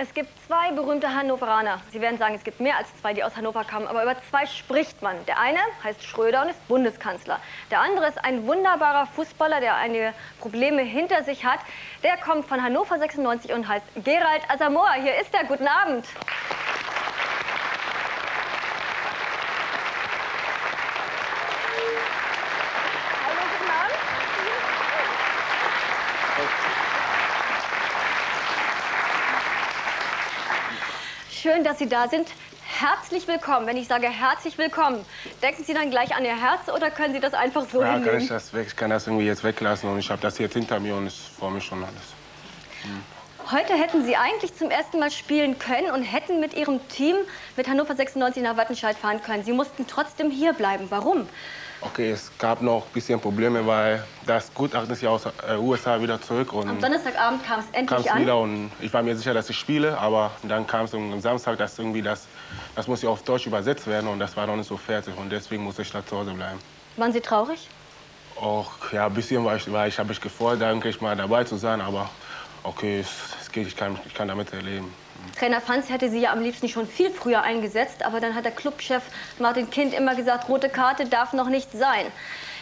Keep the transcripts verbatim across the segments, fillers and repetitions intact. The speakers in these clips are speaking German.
Es gibt zwei berühmte Hannoveraner. Sie werden sagen, es gibt mehr als zwei, die aus Hannover kamen, aber über zwei spricht man. Der eine heißt Schröder und ist Bundeskanzler. Der andere ist ein wunderbarer Fußballer, der einige Probleme hinter sich hat. Der kommt von Hannover sechsundneunzig und heißt Gerald Asamoah. Hier ist er. Guten Abend. Schön, dass Sie da sind. Herzlich willkommen. Wenn ich sage herzlich willkommen, denken Sie dann gleich an Ihr Herz oder können Sie das einfach so hinnehmen? Ja, kann ich, das weg, ich kann das irgendwie jetzt weglassen und ich habe das jetzt hinter mir und ich freue mich schon alles. Hm. Heute hätten Sie eigentlich zum ersten Mal spielen können und hätten mit Ihrem Team mit Hannover sechsundneunzig nach Wattenscheid fahren können. Sie mussten trotzdem hier bleiben. Warum? Okay, es gab noch ein bisschen Probleme, weil das Gutachten ist ja aus den U S A wieder zurück. Und am Donnerstagabend kam es endlich kam's an. Wieder und ich war mir sicher, dass ich spiele, aber dann kam es am Samstag, dass irgendwie das, das muss ja auf Deutsch übersetzt werden und das war noch nicht so fertig und deswegen musste ich da zu Hause bleiben. Waren Sie traurig? Och, ja, ein bisschen war ich, war ich habe mich gefreut, eigentlich mal dabei zu sein, aber okay, es, es geht, ich kann, ich kann damit erleben. Trainer Fanz hätte sie ja am liebsten schon viel früher eingesetzt, aber dann hat der Clubchef Martin Kind immer gesagt, rote Karte darf noch nicht sein.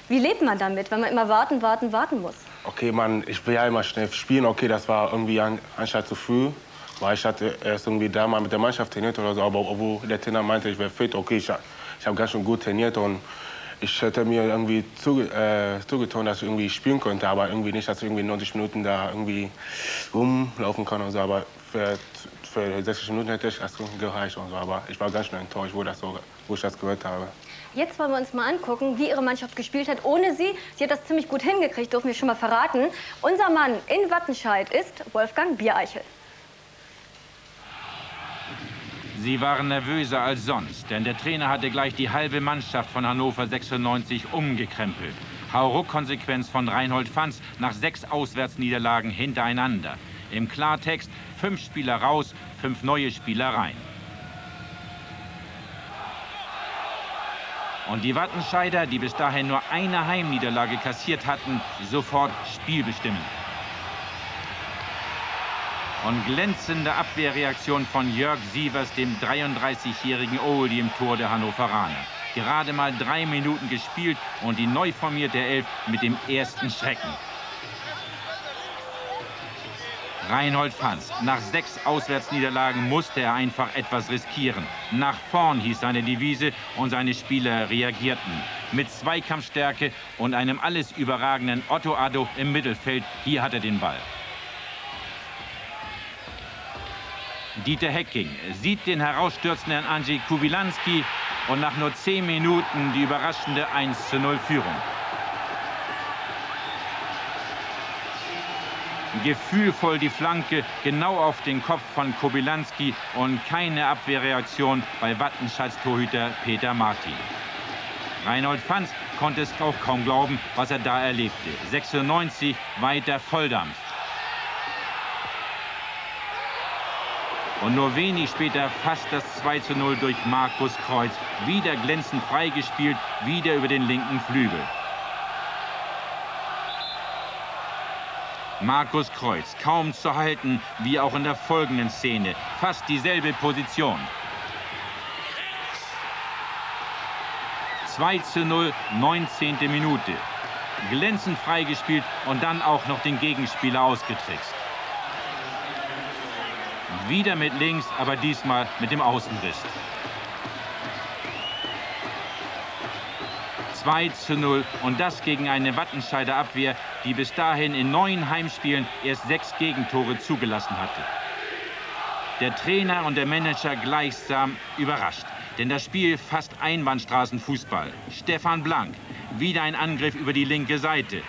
Wie lebt man damit, wenn man immer warten, warten, warten muss? Okay, man, ich will ja immer schnell spielen. Okay, das war irgendwie an, anscheinend zu früh, weil ich hatte erst irgendwie da mal mit der Mannschaft trainiert oder so, aber obwohl der Trainer meinte, ich wäre fit, okay, ich, ich habe ganz schön gut trainiert und ich hätte mir irgendwie zuge, äh, zugetan, dass ich irgendwie spielen könnte, aber irgendwie nicht, dass ich irgendwie neunzig Minuten da irgendwie rumlaufen kann und so, aber für, Für sechzig Minuten hätte ich das gereicht und so, aber ich war ganz schön enttäuscht, wo, das so, wo ich das gehört habe. Jetzt wollen wir uns mal angucken, wie Ihre Mannschaft gespielt hat ohne Sie. Sie hat das ziemlich gut hingekriegt, dürfen wir schon mal verraten. Unser Mann in Wattenscheid ist Wolfgang Biereichel. Sie waren nervöser als sonst, denn der Trainer hatte gleich die halbe Mannschaft von Hannover sechsundneunzig umgekrempelt. Hauruck-Konsequenz von Reinhold Fanz nach sechs Auswärtsniederlagen hintereinander. Im Klartext, fünf Spieler raus, fünf neue Spieler rein. Und die Wattenscheider, die bis dahin nur eine Heimniederlage kassiert hatten, sofort spielbestimmend. Und glänzende Abwehrreaktion von Jörg Sievers, dem dreiunddreißigjährigen Oldie im Tor der Hannoveraner. Gerade mal drei Minuten gespielt und die neu formierte Elf mit dem ersten Schrecken. Reinhold Fanz. Nach sechs Auswärtsniederlagen musste er einfach etwas riskieren. Nach vorn hieß seine Devise und seine Spieler reagierten. Mit Zweikampfstärke und einem alles überragenden Otto Addo im Mittelfeld. Hier hat er den Ball. Dieter Hecking sieht den herausstürzenden Andrzej Kobylański und nach nur zehn Minuten die überraschende eins zu null Führung. Gefühlvoll die Flanke, genau auf den Kopf von Kobylański und keine Abwehrreaktion bei Wattenscheids Torhüter Peter Martin. Reinhold Fanz konnte es auch kaum glauben, was er da erlebte. sechsundneunzig, weiter Volldampf. Und nur wenig später fast das zwei zu null durch Markus Kreuz. Wieder glänzend freigespielt, wieder über den linken Flügel. Markus Kreuz kaum zu halten, wie auch in der folgenden Szene. Fast dieselbe Position. zwei zu null, neunzehnte Minute. Glänzend freigespielt und dann auch noch den Gegenspieler ausgetrickst. Wieder mit links, aber diesmal mit dem Außenriss. zwei zu null und das gegen eine Wattenscheider Abwehr, die bis dahin in neun Heimspielen erst sechs Gegentore zugelassen hatte. Der Trainer und der Manager gleichsam überrascht, denn das Spiel fast Einbahnstraßenfußball. Stefan Blank, wieder ein Angriff über die linke Seite.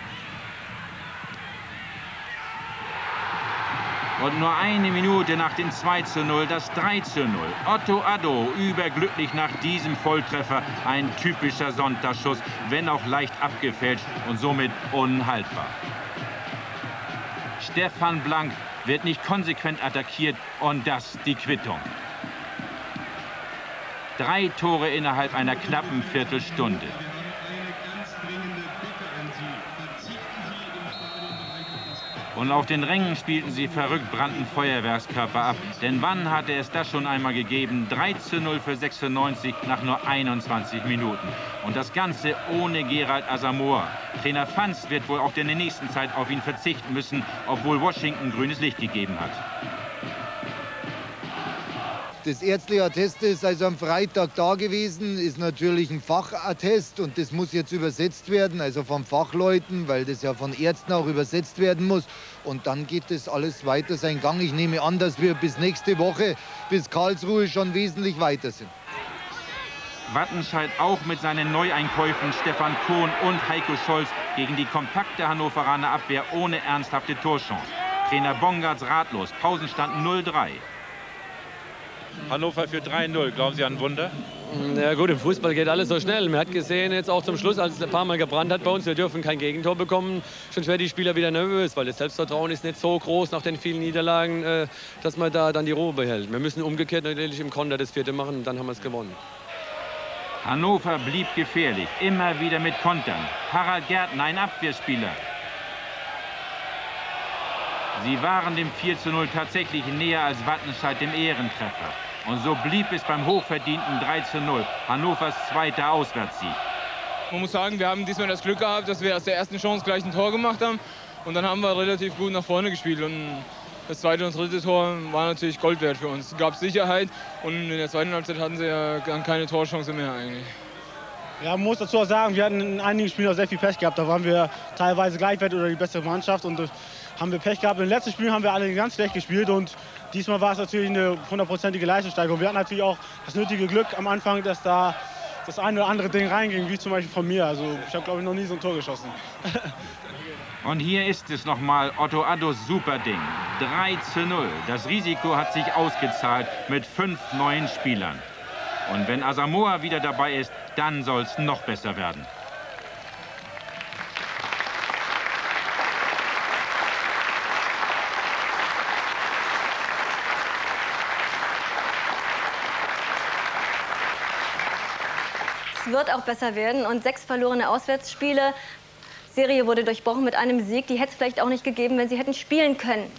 Und nur eine Minute nach dem zwei zu null, das drei zu null. Otto Addo überglücklich nach diesem Volltreffer. Ein typischer Sonntagsschuss, wenn auch leicht abgefälscht und somit unhaltbar. Stefan Blank wird nicht konsequent attackiert und das die Quittung. Drei Tore innerhalb einer knappen Viertelstunde. Und auf den Rängen spielten sie verrückt brannten Feuerwerkskörper ab. Denn wann hatte es das schon einmal gegeben? drei zu null für sechsundneunzig nach nur einundzwanzig Minuten. Und das Ganze ohne Gerald Asamoah. Trainer Fanz wird wohl auch in der nächsten Zeit auf ihn verzichten müssen, obwohl Washington grünes Licht gegeben hat. Das ärztliche Attest ist also am Freitag da gewesen, ist natürlich ein Fachattest und das muss jetzt übersetzt werden, also von Fachleuten, weil das ja von Ärzten auch übersetzt werden muss. Und dann geht das alles weiter seinen Gang. Ich nehme an, dass wir bis nächste Woche, bis Karlsruhe schon wesentlich weiter sind. Wattenscheid auch mit seinen Neueinkäufen Stefan Kohn und Heiko Scholz gegen die kompakte Hannoveraner Abwehr ohne ernsthafte Torchance. Trainer Bongartz ratlos, Pausenstand null drei. Hannover für drei null. Glauben Sie an ein Wunder? Ja gut, im Fußball geht alles so schnell. Man hat gesehen, jetzt auch zum Schluss, als es ein paar Mal gebrannt hat bei uns, wir dürfen kein Gegentor bekommen. Schon werden die Spieler wieder nervös, weil das Selbstvertrauen ist nicht so groß nach den vielen Niederlagen, dass man da dann die Ruhe behält. Wir müssen umgekehrt natürlich im Konter das vierte machen und dann haben wir es gewonnen. Hannover blieb gefährlich, immer wieder mit Kontern. Harald Gärtner, ein Abwehrspieler. Sie waren dem vier zu null tatsächlich näher als Wattenscheid dem Ehrentreffer. Und so blieb es beim hochverdienten drei zu null, Hannovers zweiter Auswärtssieg. Man muss sagen, wir haben diesmal das Glück gehabt, dass wir aus der ersten Chance gleich ein Tor gemacht haben. Und dann haben wir relativ gut nach vorne gespielt. Und das zweite und dritte Tor war natürlich Gold wert für uns. Es gab Sicherheit und in der zweiten Halbzeit hatten sie ja dann keine Torchance mehr eigentlich. Ja, man muss dazu auch sagen, wir hatten in einigen Spielen auch sehr viel Pech gehabt. Da waren wir teilweise gleichwertig oder die bessere Mannschaft und haben wir Pech gehabt. In den letzten Spielen haben wir alle ganz schlecht gespielt und diesmal war es natürlich eine hundertprozentige Leistungssteigerung. Wir hatten natürlich auch das nötige Glück am Anfang, dass da das eine oder andere Ding reinging, wie zum Beispiel von mir. Also ich habe, glaube ich, noch nie so ein Tor geschossen. Und hier ist es nochmal Otto Addos Superding. drei zu null. Das Risiko hat sich ausgezahlt mit fünf neuen Spielern. Und wenn Asamoah wieder dabei ist, dann soll es noch besser werden. Es wird auch besser werden und sechs verlorene Auswärtsspiele. Die Serie wurde durchbrochen mit einem Sieg. Die hätte es vielleicht auch nicht gegeben, wenn sie hätten spielen können.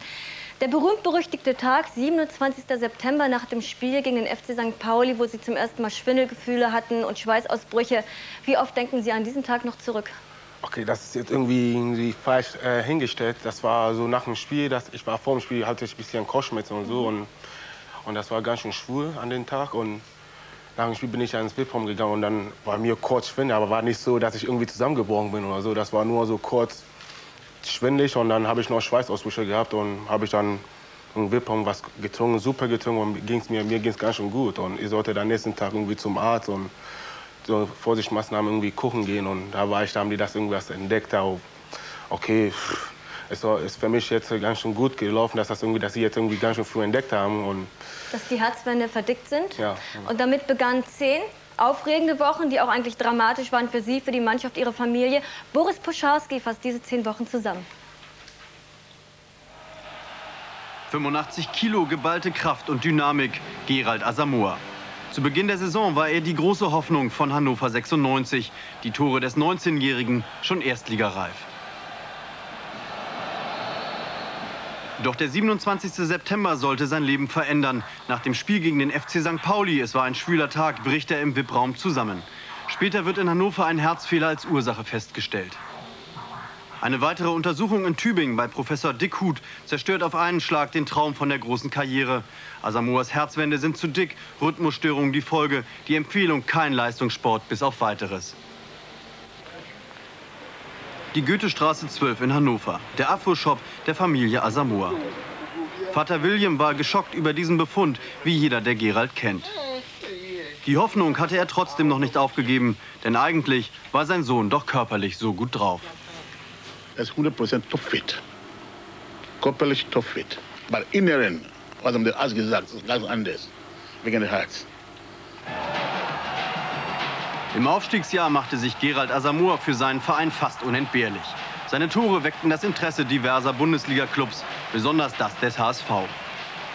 Der berühmt-berüchtigte Tag, siebenundzwanzigster September, nach dem Spiel gegen den F C Sankt Pauli, wo Sie zum ersten Mal Schwindelgefühle hatten und Schweißausbrüche. Wie oft denken Sie an diesen Tag noch zurück? Okay, das ist jetzt irgendwie, irgendwie falsch äh, hingestellt. Das war so nach dem Spiel, dass ich war vor dem Spiel, hatte ich ein bisschen Kopfschmerzen und so. Und, und das war ganz schön schwul an den Tag. Und nach dem Spiel bin ich ins Wiprom gegangen und dann war mir kurz schwindelig. Aber war nicht so, dass ich irgendwie zusammengebrochen bin oder so. Das war nur so kurz schwindelig und dann habe ich noch Schweißausbrüche gehabt und habe ich dann in Wippung was getrunken, super getrunken und ging's mir, mir ging es ganz schön gut und ich sollte dann nächsten Tag irgendwie zum Arzt und so Vorsichtsmaßnahmen irgendwie gucken gehen und da war ich, da haben die das irgendwas entdeckt, da okay, es ist für mich jetzt ganz schön gut gelaufen, dass, das irgendwie, dass sie jetzt irgendwie ganz schön früh entdeckt haben. Und dass die Herzwände verdickt sind? Ja. Und damit begann zehn aufregende Wochen, die auch eigentlich dramatisch waren für Sie, für die Mannschaft, Ihre Familie. Boris Puscharski fasst diese zehn Wochen zusammen. fünfundachtzig Kilo geballte Kraft und Dynamik, Gerald Asamoah. Zu Beginn der Saison war er die große Hoffnung von Hannover sechsundneunzig. Die Tore des neunzehnjährigen schon erstligareif. Doch der siebenundzwanzigste September sollte sein Leben verändern. Nach dem Spiel gegen den F C Sankt Pauli, es war ein schwüler Tag, bricht er im V I P-Raum zusammen. Später wird in Hannover ein Herzfehler als Ursache festgestellt. Eine weitere Untersuchung in Tübingen bei Professor Dickhut zerstört auf einen Schlag den Traum von der großen Karriere. Asamoahs Herzwände sind zu dick, Rhythmusstörungen die Folge. Die Empfehlung, kein Leistungssport bis auf Weiteres. Die Goethestraße zwölf in Hannover, der Afro-Shop der Familie Asamoah. Vater William war geschockt über diesen Befund, wie jeder, der Gerald kennt. Die Hoffnung hatte er trotzdem noch nicht aufgegeben, denn eigentlich war sein Sohn doch körperlich so gut drauf. Er ist hundert Prozent topfit, körperlich topfit. Aber Inneren, was haben der Arzt gesagt, ist ganz anders, wegen des Herz. Im Aufstiegsjahr machte sich Gerald Asamoah für seinen Verein fast unentbehrlich. Seine Tore weckten das Interesse diverser Bundesliga-Clubs, besonders das des H S V.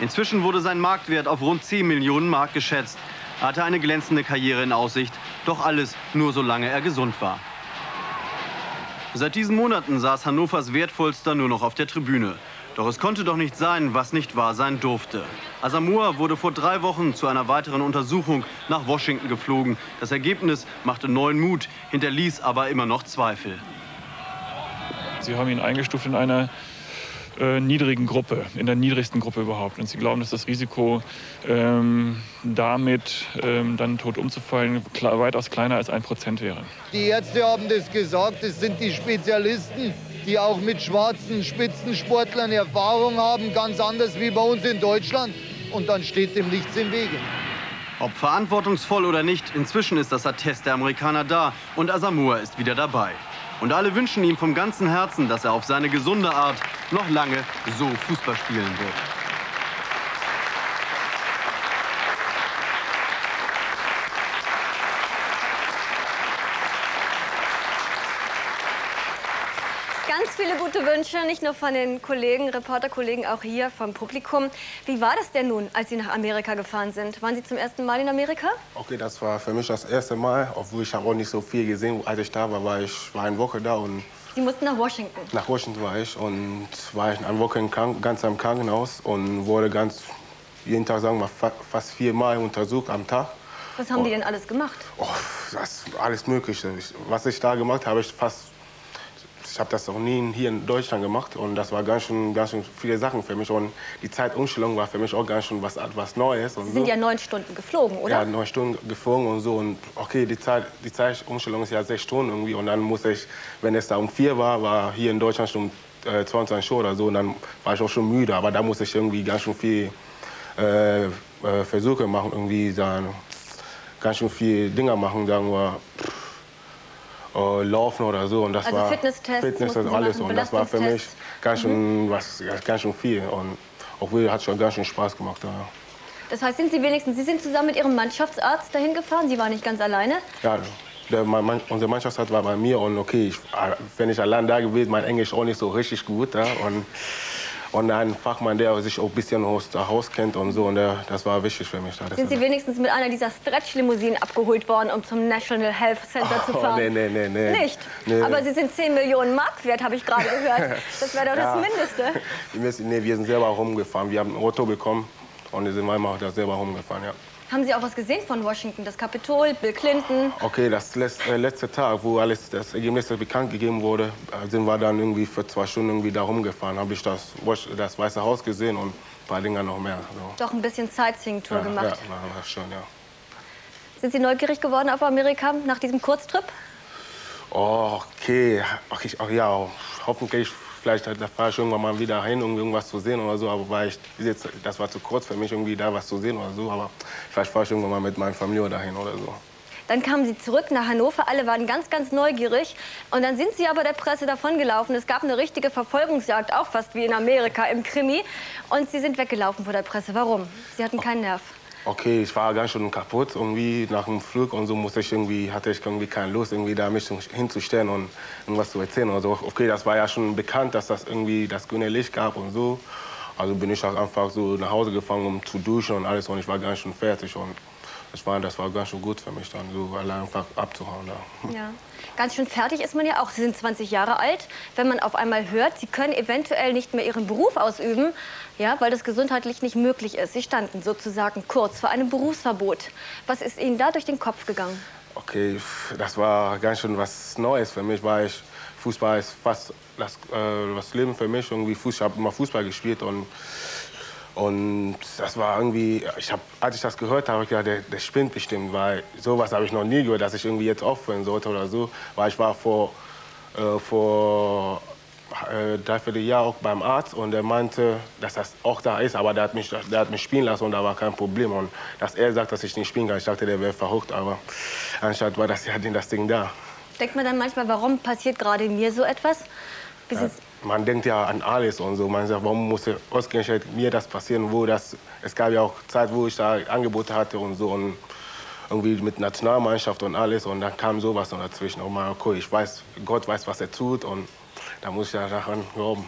Inzwischen wurde sein Marktwert auf rund zehn Millionen Mark geschätzt. Er hatte eine glänzende Karriere in Aussicht, doch alles nur solange er gesund war. Seit diesen Monaten saß Hannovers Wertvollster nur noch auf der Tribüne. Doch es konnte doch nicht sein, was nicht wahr sein durfte. Asamoah wurde vor drei Wochen zu einer weiteren Untersuchung nach Washington geflogen. Das Ergebnis machte neuen Mut, hinterließ aber immer noch Zweifel. Sie haben ihn eingestuft in einer äh, niedrigen Gruppe, in der niedrigsten Gruppe überhaupt. Und sie glauben, dass das Risiko, ähm, damit ähm, dann tot umzufallen, klar, weitaus kleiner als ein Prozent wäre. Die Ärzte haben das gesagt, das sind die Spezialisten, die auch mit schwarzen Spitzensportlern Erfahrung haben, ganz anders wie bei uns in Deutschland. Und dann steht dem nichts im Wege. Ob verantwortungsvoll oder nicht, inzwischen ist das Attest der Amerikaner da und Asamoah ist wieder dabei. Und alle wünschen ihm vom ganzen Herzen, dass er auf seine gesunde Art noch lange so Fußball spielen wird. Viele gute Wünsche, nicht nur von den Kollegen, Reporterkollegen, auch hier vom Publikum. Wie war das denn nun, als Sie nach Amerika gefahren sind? Waren Sie zum ersten Mal in Amerika? Okay, das war für mich das erste Mal, obwohl ich habe auch nicht so viel gesehen, als ich da war, war ich war eine Woche da und... Sie mussten nach Washington? Nach Washington war ich und war ich eine Woche in Kranken, ganz am Krankenhaus und wurde ganz, jeden Tag, sagen wir mal, fast viermal untersucht am Tag. Was haben und, die denn alles gemacht? Oh, das alles Mögliche. Was ich da gemacht habe, ich fast... Ich habe das noch nie hier in Deutschland gemacht und das war ganz schön, ganz schön viele Sachen für mich. Und die Zeitumstellung war für mich auch ganz schön was, was Neues. Und Sie sind so. Ja neun Stunden geflogen, oder? Ja, neun Stunden geflogen und so. Und okay, die, Zeit, die Zeitumstellung ist ja sechs Stunden irgendwie. Und dann musste ich, wenn es da um vier war, war hier in Deutschland schon äh, zweiundzwanzig Uhr oder so. Und dann war ich auch schon müde. Aber da musste ich irgendwie ganz schön viel äh, äh, Versuche machen, irgendwie dann ganz schön viel Dinger machen, sagen wir. Äh, laufen oder so und das also war Fitnesstests, Fitness und alles und das war für mich ganz schön, mhm. was, ganz schön viel und obwohl hat schon ganz schön Spaß gemacht. Ja. Das heißt, sind Sie wenigstens, Sie sind zusammen mit Ihrem Mannschaftsarzt dahin gefahren, Sie waren nicht ganz alleine? Ja, der, mein, mein, unser Mannschaftsarzt war bei mir und okay, ich, wenn ich allein da gewesen, mein Englisch auch nicht so richtig gut ja, und und ein Fachmann, der sich auch ein bisschen auskennt und so. Und der, das war wichtig für mich. Sind Sie wenigstens mit einer dieser Stretch-Limousinen abgeholt worden, um zum National Health Center oh, zu fahren? Nee, nee, nee, nee. Nicht? Nee, aber nee. Sie sind zehn Millionen Mark wert, habe ich gerade gehört. Das wäre doch ja. das Mindeste. Wir müssen, nee, wir sind selber rumgefahren. Wir haben ein Auto bekommen und wir sind einmal auch selber rumgefahren, ja. Haben Sie auch was gesehen von Washington? Das Kapitol, Bill Clinton? Okay, das letzte, äh, letzte Tag, wo alles das Ergebnis bekannt gegeben wurde, sind wir dann irgendwie für zwei Stunden irgendwie da rumgefahren. Habe ich das, das Weiße Haus gesehen und ein paar Dinger noch mehr. So. Doch ein bisschen Sightseeing-Tour ja, gemacht. Ja, war schön, ja. Sind Sie neugierig geworden auf Amerika nach diesem Kurztrip? Oh, okay. okay ja, hoffentlich. Vielleicht da fahre ich irgendwann mal wieder hin, um irgendwas zu sehen oder so. Aber war ich, das war zu kurz für mich, irgendwie da was zu sehen oder so. Aber vielleicht fahre ich irgendwann mal mit meiner Familie dahin oder so. Dann kamen Sie zurück nach Hannover. Alle waren ganz, ganz neugierig. Und dann sind Sie aber der Presse davongelaufen. Es gab eine richtige Verfolgungsjagd, auch fast wie in Amerika im Krimi. Und Sie sind weggelaufen vor der Presse. Warum? Sie hatten keinen Nerv. Okay, ich war ganz schön kaputt. Irgendwie nach dem Flug und so musste ich irgendwie, hatte ich irgendwie keine Lust, irgendwie da mich hinzustellen und irgendwas zu erzählen. Also okay, das war ja schon bekannt, dass das irgendwie das grüne Licht gab und so. Also bin ich einfach so nach Hause gefahren, um zu duschen und alles. Und ich war ganz schön fertig und das war, das war ganz schön gut für mich dann, so allein einfach abzuhauen. Da. Ja. Ganz schön fertig ist man ja auch. Sie sind zwanzig Jahre alt. Wenn man auf einmal hört, Sie können eventuell nicht mehr Ihren Beruf ausüben, ja, weil das gesundheitlich nicht möglich ist. Sie standen sozusagen kurz vor einem Berufsverbot. Was ist Ihnen da durch den Kopf gegangen? Okay, das war ganz schön was Neues für mich, weil ich, Fußball ist fast das, äh, das Leben für mich. Irgendwie Fuß, ich habe immer Fußball gespielt und Und das war irgendwie, ich hab, als ich das gehört habe, habe ich gedacht, der, der spinnt bestimmt, weil sowas habe ich noch nie gehört, dass ich irgendwie jetzt aufhören sollte oder so. Weil ich war vor, äh, vor äh, dreiviertel Jahr auch beim Arzt und der meinte, dass das auch da ist, aber der hat mich, der hat mich spielen lassen und da war kein Problem. Und dass er sagt, dass ich nicht spielen kann, ich dachte, der wäre verrückt, aber anscheinend war das, ja, das Ding da. Denkt man dann manchmal, warum passiert gerade mir so etwas? Bis ja. Man denkt ja an alles und so. Man sagt, warum musste ausgerechnet mir das passieren? Wo das, es gab ja auch Zeit, wo ich da Angebote hatte und so. Und irgendwie mit Nationalmannschaft und alles. Und dann kam sowas noch dazwischen. Und man, okay, ich weiß, Gott weiß, was er tut. Und da muss ich ja daran glauben.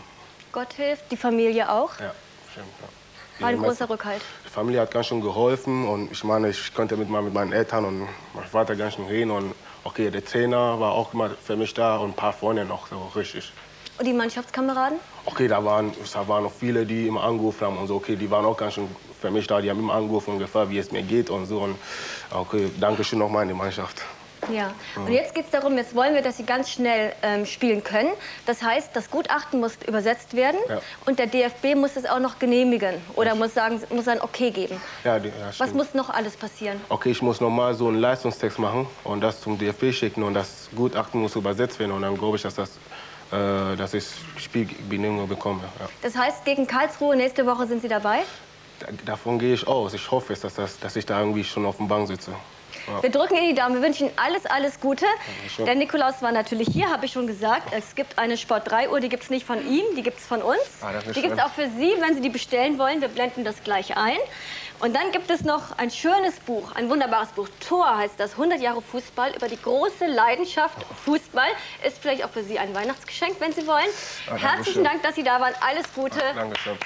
Gott hilft, die Familie auch? Ja, stimmt. Ja. War ein großer Rückhalt. Die Familie hat ganz schön geholfen. Und ich meine, ich konnte mit, mit meinen Eltern und meinem Vater ganz schön reden. Und Okay, der Zehner war auch immer für mich da und ein paar vorne noch so richtig. Und die Mannschaftskameraden? Okay, da waren, da waren noch viele, die immer angerufen haben und so. Okay, die waren auch ganz schön für mich da. Die haben immer angerufen und gefragt, wie es mir geht und so. Und okay, danke schön nochmal an die Mannschaft. Ja, und jetzt geht es darum, jetzt wollen wir, dass sie ganz schnell ähm, spielen können. Das heißt, das Gutachten muss übersetzt werden, ja, und der D F B muss es auch noch genehmigen oder muss sagen, muss ein Okay geben. Ja, die, ja, was muss noch alles passieren? Okay, ich muss nochmal so einen Leistungstext machen und das zum D F B schicken und das Gutachten muss übersetzt werden und dann glaube ich, dass das äh, dass ich Spielgenehmigung bekomme. Ja. Das heißt, gegen Karlsruhe nächste Woche sind Sie dabei? Da, davon gehe ich aus. Ich hoffe, dass, das, dass ich da irgendwie schon auf dem Bank sitze. Ja. Wir drücken Ihnen die Daumen, wir wünschen Ihnen alles, alles Gute. Der Nikolaus war natürlich hier, habe ich schon gesagt. Es gibt eine Sport drei Uhr, die gibt es nicht von ihm, die gibt es von uns. Ah, die gibt es auch für Sie, wenn Sie die bestellen wollen. Wir blenden das gleich ein. Und dann gibt es noch ein schönes Buch, ein wunderbares Buch. Tor heißt das, hundert Jahre Fußball, über die große Leidenschaft Fußball. Ist vielleicht auch für Sie ein Weihnachtsgeschenk, wenn Sie wollen. Ah, herzlichen Dank, dass Sie da waren. Alles Gute. Ah, Dankeschön.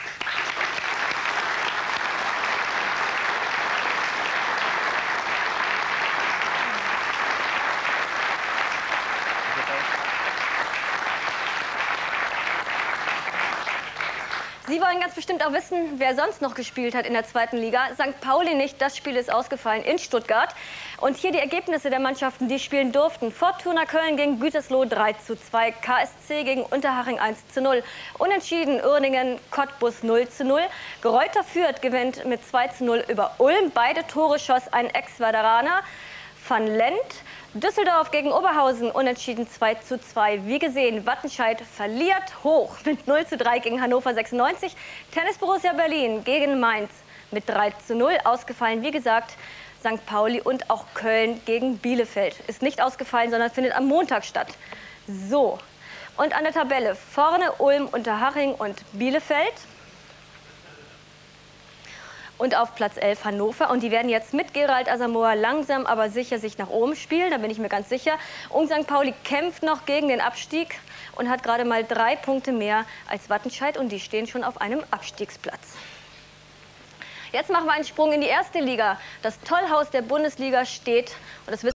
Sie wollen ganz bestimmt auch wissen, wer sonst noch gespielt hat in der zweiten Liga. Sankt Pauli nicht, das Spiel ist ausgefallen in Stuttgart. Und hier die Ergebnisse der Mannschaften, die spielen durften. Fortuna Köln gegen Gütersloh drei zu zwei, K S C gegen Unterhaching eins zu null. Unentschieden Uerdingen, Cottbus null zu null. Greuther Fürth gewinnt mit zwei zu null über Ulm. Beide Tore schoss ein Ex-Veteraner, Van Lent. Düsseldorf gegen Oberhausen, unentschieden zwei zu zwei. Wie gesehen, Wattenscheid verliert hoch mit null zu drei gegen Hannover sechsundneunzig. Tennis Borussia Berlin gegen Mainz mit drei zu null. Ausgefallen, wie gesagt, Sankt Pauli und auch Köln gegen Bielefeld. Ist nicht ausgefallen, sondern findet am Montag statt. So, und an der Tabelle vorne Ulm, Unterhaching und Bielefeld. Und auf Platz elf Hannover. Und die werden jetzt mit Gerald Asamoah langsam, aber sicher sich nach oben spielen. Da bin ich mir ganz sicher. Und Sankt Pauli kämpft noch gegen den Abstieg und hat gerade mal drei Punkte mehr als Wattenscheid. Und die stehen schon auf einem Abstiegsplatz. Jetzt machen wir einen Sprung in die erste Liga. Das Tollhaus der Bundesliga steht, und das